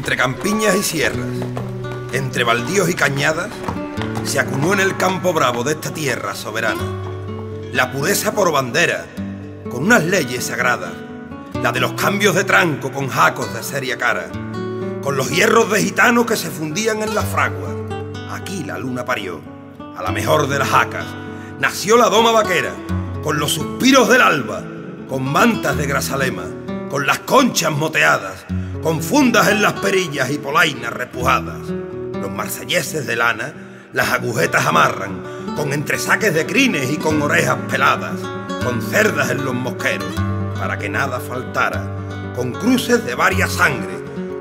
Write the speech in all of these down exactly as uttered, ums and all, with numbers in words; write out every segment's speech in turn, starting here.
entre campiñas y sierras, entre baldíos y cañadas, se acunó en el campo bravo de esta tierra soberana la pureza por bandera, con unas leyes sagradas, la de los cambios de tranco con jacos de seria cara, con los hierros de gitanos que se fundían en las fraguas. Aquí la luna parió a la mejor de las jacas, nació la doma vaquera, con los suspiros del alba, con mantas de grasalema, con las conchas moteadas, con fundas en las perillas y polainas repujadas. Los marselleses de lana las agujetas amarran, con entresaques de crines y con orejas peladas, con cerdas en los mosqueros, para que nada faltara, con cruces de varias sangres,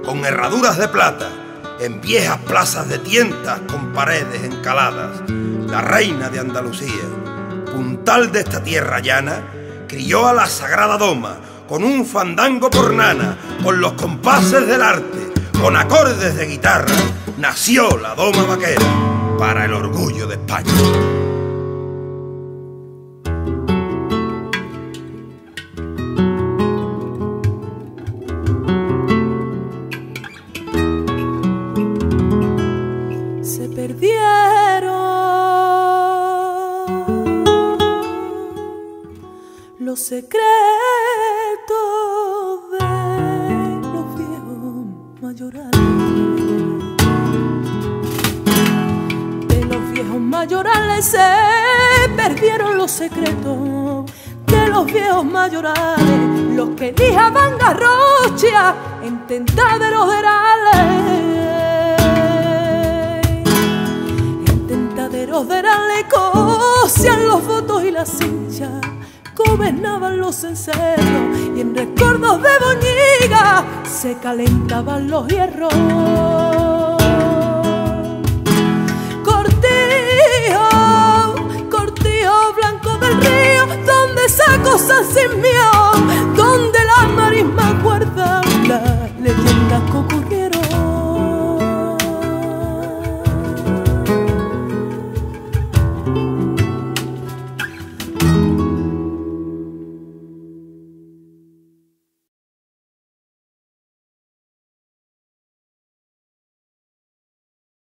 con herraduras de plata, en viejas plazas de tientas con paredes encaladas. La reina de Andalucía, puntal de esta tierra llana, crió a la sagrada doma, con un fandango por nana, con los compases del arte, con acordes de guitarra, nació la doma vaquera, para el orgullo de España. Se perdieron los secretos de los viejos mayorales, de los viejos mayorales se perdieron los secretos de los viejos mayorales, los que lijaban garrocha en tentas de los derales, en tentas de los derales cosían los votos y las hinchas, gobernaban los cencerros y en recuerdos de boñiga se calentaban los hierros. Cortijo, cortijo blanco del río, donde esa cosa sin miedo,